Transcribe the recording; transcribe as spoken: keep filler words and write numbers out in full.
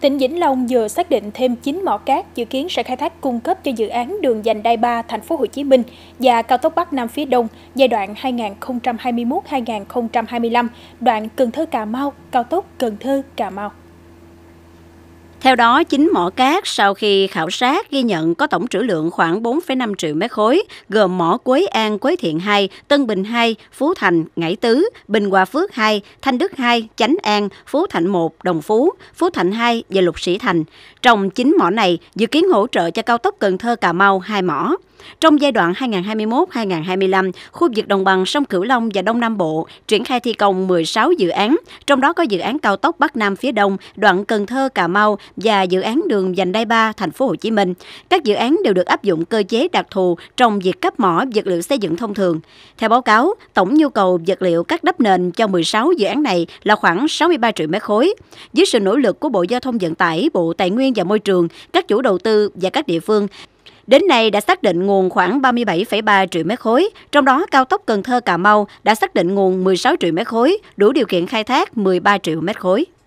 Tỉnh Vĩnh Long vừa xác định thêm chín mỏ cát dự kiến sẽ khai thác cung cấp cho dự án đường Vành Đai ba thành phố Hồ Chí Minh và cao tốc Bắc Nam phía Đông giai đoạn hai nghìn không trăm hai mươi mốt đến hai nghìn không trăm hai mươi lăm, đoạn Cần Thơ Cà Mau, cao tốc Cần Thơ Cà Mau. Theo đó, chín mỏ cát sau khi khảo sát ghi nhận có tổng trữ lượng khoảng bốn phẩy năm triệu mét khối, gồm mỏ Quế An, Quế Thiện hai, Tân Bình hai, Phú Thành, Ngải Tứ, Bình Hòa Phước hai, Thanh Đức hai, Chánh An, Phú Thạnh một, Đồng Phú, Phú Thạnh hai và Lục Sĩ Thành. Trong chín mỏ này, dự kiến hỗ trợ cho cao tốc Cần Thơ Cà Mau hai mỏ. Trong giai đoạn hai nghìn không trăm hai mươi mốt đến hai nghìn không trăm hai mươi lăm, khu vực đồng bằng sông Cửu Long và Đông Nam Bộ triển khai thi công mười sáu dự án, trong đó có dự án cao tốc Bắc Nam phía Đông, đoạn Cần Thơ Cà Mau và dự án đường Vành Đai ba thành phố Hồ Chí Minh. Các dự án đều được áp dụng cơ chế đặc thù trong việc cấp mỏ vật liệu xây dựng thông thường. Theo báo cáo, tổng nhu cầu vật liệu các đắp nền cho mười sáu dự án này là khoảng sáu mươi ba triệu mét khối. Dưới sự nỗ lực của Bộ Giao thông Vận tải, Bộ Tài nguyên và Môi trường, các chủ đầu tư và các địa phương, đến nay đã xác định nguồn khoảng ba mươi bảy phẩy ba triệu mét khối, trong đó cao tốc Cần Thơ Cà Mau đã xác định nguồn mười sáu triệu mét khối, đủ điều kiện khai thác mười ba triệu mét khối.